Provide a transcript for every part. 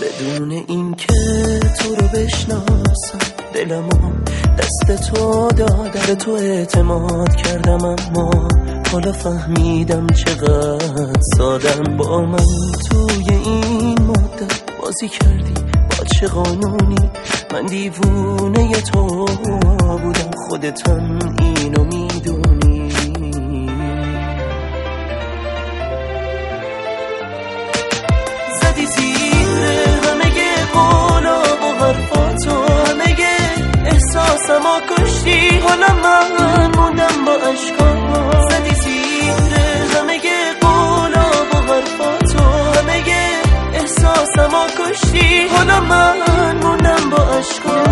بدون این که تو رو بشناسم دلمو دست تو دادم، به تو اعتماد کردم اما حالا فهمیدم چقدر سادم. با من توی این مدت بازی کردی با چه قانونی، من دیوونه تو بودم خودتم اینو میدونی. اما کشتی حالا من موندم با عشقا، زدی زیره همه یه قولا با حرفاتو، همه یه احساس اما کشتی حالا من موندم با عشقا.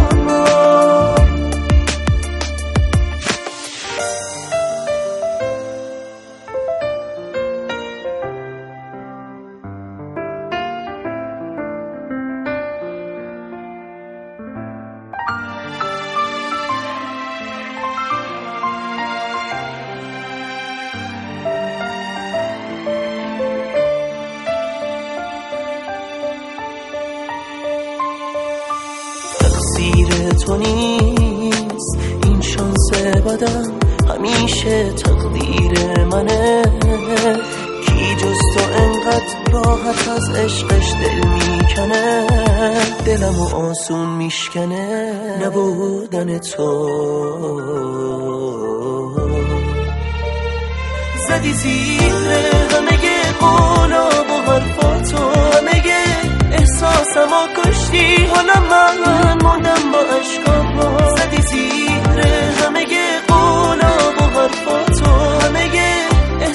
تقصیر تو نیست این شانس بدم، همیشه تقدیر منه. کی جز تو انقدر راحت از عشقش دل میکنه، دلمو آسون میشکنه نبودن تو. زدی زیره همه یه قولا با حرفاتو، همه یه احساسمو کشتی حالا من موندم با عشقا. زدی زیره همه یه قولا با حرفاتو، همه یه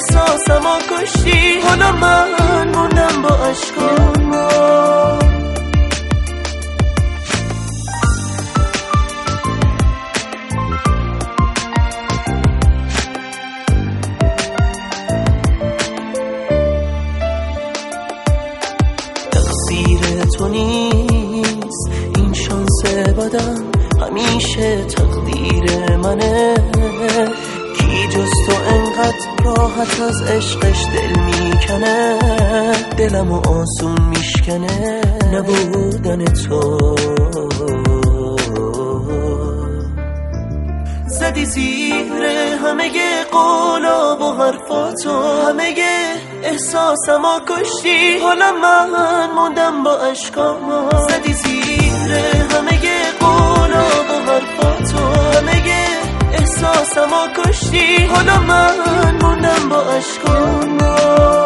احساسمو کشتی حالا من موندم با عشقا. تو نیست این شانس بدم، همیشه تقدیر منه. کی جز تو انقدر راحت از عشقش دل میکنه، دلمو آسون میشکنه نبودن تو. زدی زیره همه یه قولا با حرفاتو، همه یه احساسمو کشتی حالا من موندم با عشقا. زدی زیره همه یه قولا با حرفاتو، همه یه احساسمو کشتی حالا من موندم با عشقا.